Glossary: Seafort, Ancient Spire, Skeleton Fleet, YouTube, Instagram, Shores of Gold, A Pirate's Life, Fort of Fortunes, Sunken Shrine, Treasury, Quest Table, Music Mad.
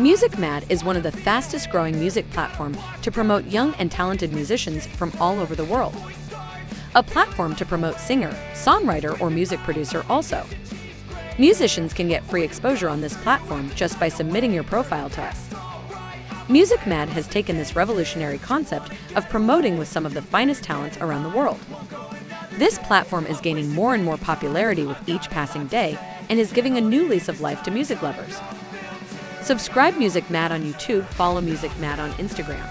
Music Mad is one of the fastest growing music platforms to promote young and talented musicians from all over the world. A platform to promote singer, songwriter, or music producer also. Musicians can get free exposure on this platform just by submitting your profile to us. Music Mad has taken this revolutionary concept of promoting with some of the finest talents around the world. This platform is gaining more and more popularity with each passing day and is giving a new lease of life to music lovers. Subscribe Music Mad on YouTube, follow Music Mad on Instagram.